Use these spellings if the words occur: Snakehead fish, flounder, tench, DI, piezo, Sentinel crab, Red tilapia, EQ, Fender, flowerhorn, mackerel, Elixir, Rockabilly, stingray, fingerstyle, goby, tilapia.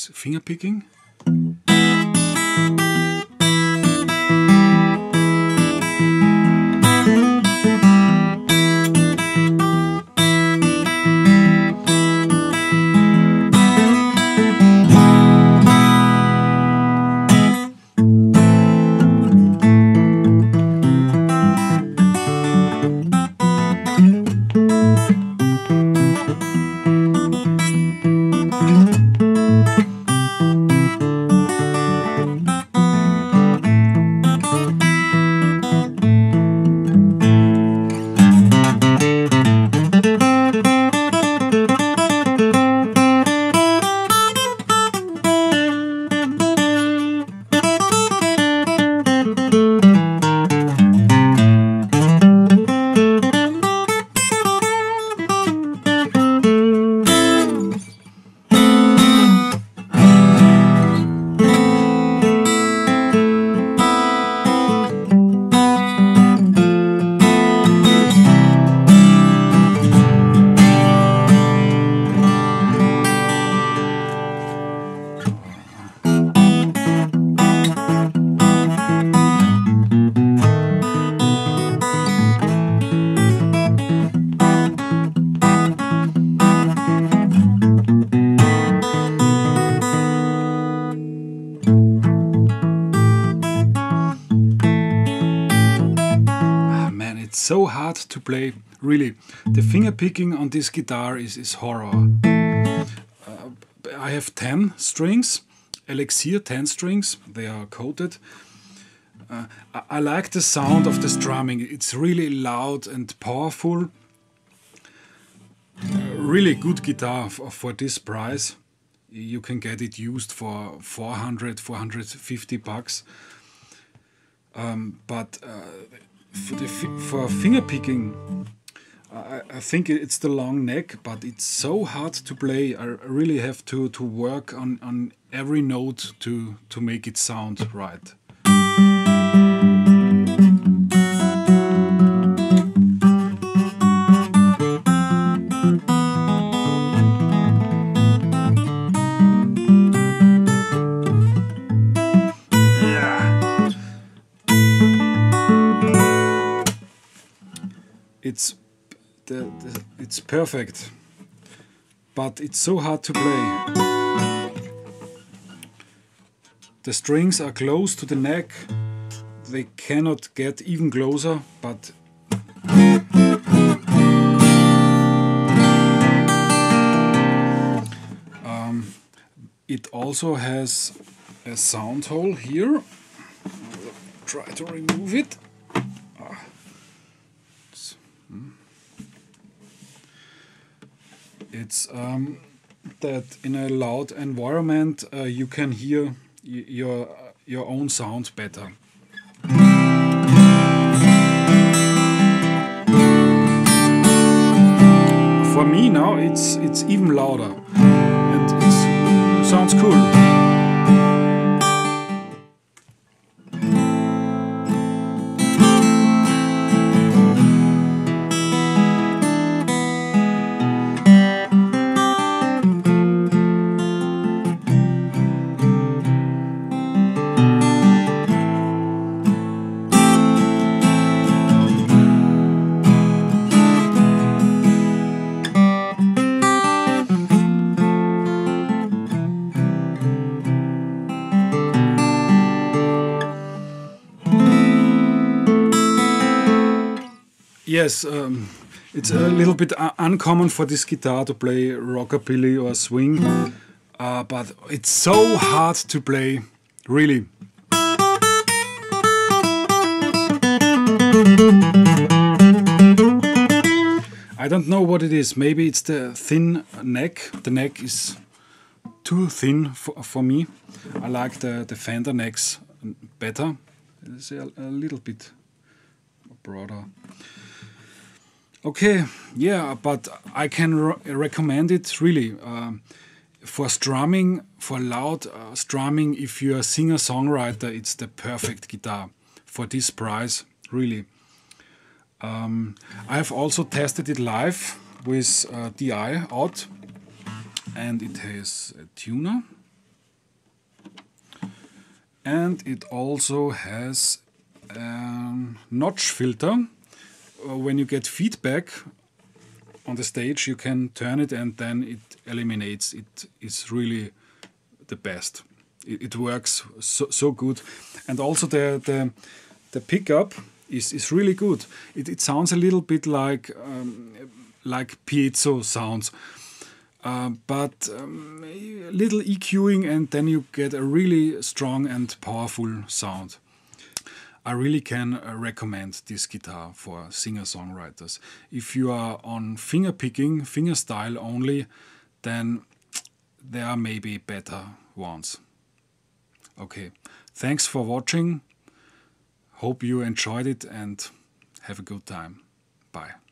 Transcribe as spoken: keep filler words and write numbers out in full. is finger picking. So hard to play, really. The finger picking on this guitar is, is horror. Uh, I have ten strings, Elixir ten strings, they are coated. Uh, I, I like the sound of the strumming, it's really loud and powerful. Uh, really good guitar for, for this price. You can get it used for four hundred, four fifty bucks. Um, but uh, For, the fi for finger picking, I, I think it's the long neck, but it's so hard to play. I really have to, to work on, on every note to, to make it sound right. It's, the, the, it's perfect, but it's so hard to play. The strings are close to the neck, they cannot get even closer, but um, it also has a sound hole here. I'll try to remove it. It's um, that in a loud environment uh, you can hear y your your own sound better. For me now it's it's even louder and it sounds cool. Yes, um, it's a little bit uncommon for this guitar to play rockabilly or swing, uh, but it's so hard to play, really. I don't know what it is, maybe it's the thin neck. The neck is too thin for, for me. I like the, the Fender necks better. It's a, a little bit broader. Okay, yeah, but I can re recommend it really uh, for strumming, for loud uh, strumming. If you're a singer-songwriter, it's the perfect guitar for this price, really. Um, I've also tested it live with uh, D I out, and it has a tuner, and it also has a notch filter. When you get feedback on the stage, you can turn it and then it eliminates. It is really the best. It, it works so, so good. And also the, the, the pickup is, is really good. It, it sounds a little bit like, um, like piezo sounds. Uh, but um, a little EQing and then you get a really strong and powerful sound. I really can uh, recommend this guitar for singer-songwriters. If you are on finger picking, finger style only, then there are maybe better ones. Okay, thanks for watching. Hope you enjoyed it and have a good time. Bye.